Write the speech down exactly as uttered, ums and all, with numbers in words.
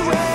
Israel.